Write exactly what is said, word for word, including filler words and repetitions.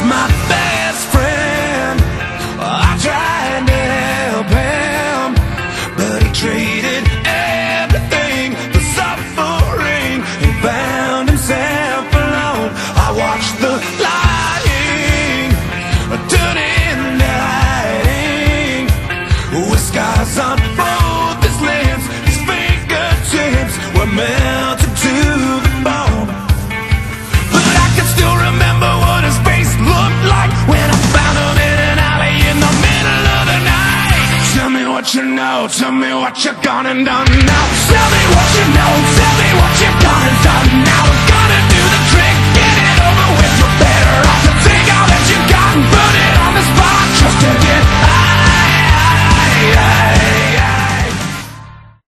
lost my best friend. I tried to help him, but he traded everything for suffering. He found himself alone. I watched the lying turn into hiding, with scars on both his limbs. His fingertips were melted to the bone, but I can still remember what his face looked like when I found him in an alley in the middle of the night. Tell me what you know, tell me what you've gone and done now. Tell me what you know, tell me what you've gone and done now. We're gonna do the trick, get it over with. You're better off to take all that you got and burn it on the spot.